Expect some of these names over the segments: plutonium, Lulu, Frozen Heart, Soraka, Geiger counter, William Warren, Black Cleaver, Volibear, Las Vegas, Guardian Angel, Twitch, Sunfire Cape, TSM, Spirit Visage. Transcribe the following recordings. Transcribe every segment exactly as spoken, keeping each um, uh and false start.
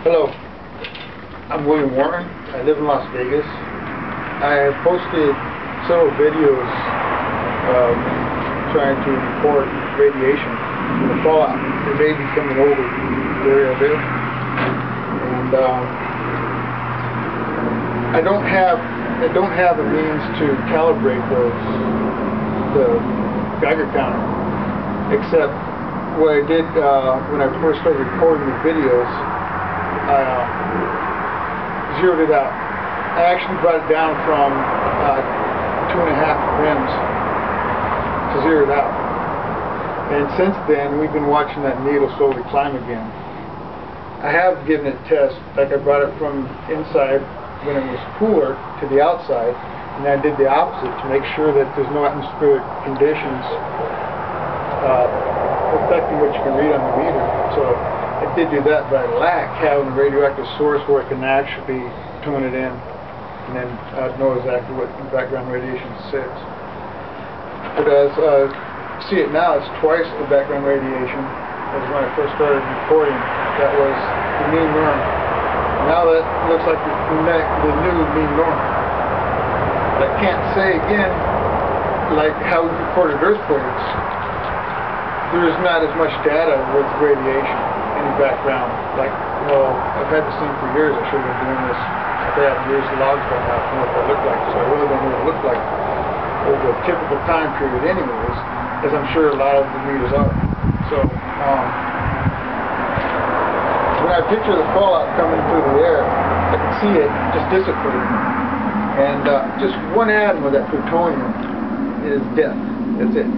Hello, I'm William Warren. I live in Las Vegas. I have posted several videos um, trying to record radiation and the fallout that may be coming over the area of it. And um, I don't have I don't have the means to calibrate those the Geiger counter, except what I did uh, when I first started recording the videos. Uh, zeroed it out. I actually brought it down from uh, two and a half rims to zero it out. And since then, we've been watching that needle slowly climb again. I have given it tests, like I brought it from inside when it was cooler to the outside, and I did the opposite to make sure that there's no atmospheric conditions uh, affecting what you can read on the meter. So I did do that, but I lack having a radioactive source where I can actually tune it in and then uh, know exactly what the background radiation sits. But as I uh, see it now, it's twice the background radiation as when I first started recording. That was the mean norm. Now that looks like the, the new mean norm. But I can't say again, like how we recorded earthquakes, there's not as much data with radiation in the background. Like, well, I've had this thing for years. I should have been doing this. If I have years of logs by now, I don't know what that looked like. So I really don't know what it looked like over a typical time period anyways, as I'm sure a lot of the meters are. So, um, when I picture the fallout coming through the air, I can see it just dissipating. And uh, just one atom of that plutonium is death. That's it.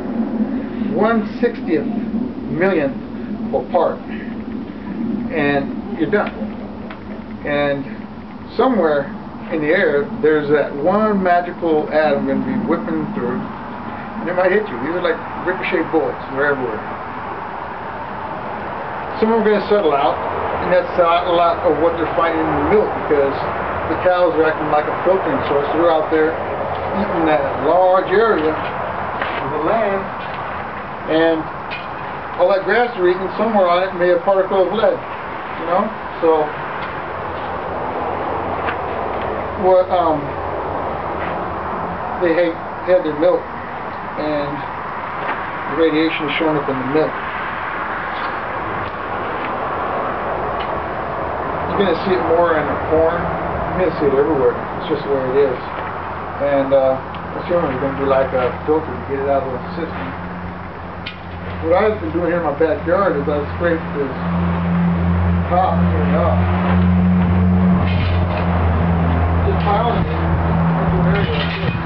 one sixtieth millionth of a part. And you're done. And somewhere in the air, there's that one magical atom going to be whipping through, and it might hit you. These are like ricochet bullets. They're everywhere. Some are going to settle out, and that's a lot of what they're finding in the milk, because the cows are acting like a filtering source. They're out there eating that large area of the land, and all that grass they're eating, somewhere on it may be a particle of lead. You know, so what um, they had, had their milk, and the radiation is showing up in the milk. You're going to see it more in the corn. You're going to see it everywhere. It's just the way it is. And uh, it's only going to be like a filter to get it out of the system. What I've been doing here in my backyard is I've scraped this. Top, turn it up. Just piling it into an area like this.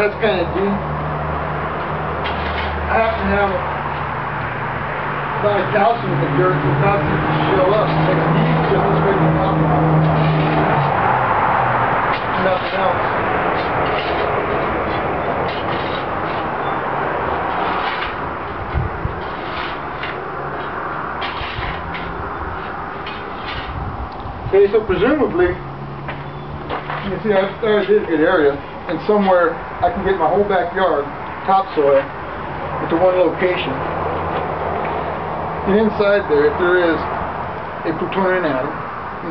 That's kind of deep. I have to have a lot of calcium in the dirt, it's not to show up. It's deep, so it's ready to pop. Nothing else. Okay, so presumably, you see, I started in a good area, and somewhere I can get my whole backyard topsoil into one location. And inside there, if there is a plutonium atom,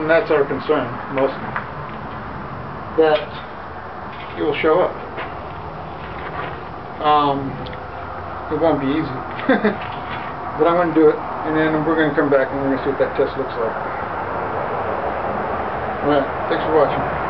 and that's our concern mostly, that it will show up. Um, it won't be easy, but I'm going to do it, and then we're going to come back and we're going to see what that test looks like. Alright, thanks for watching.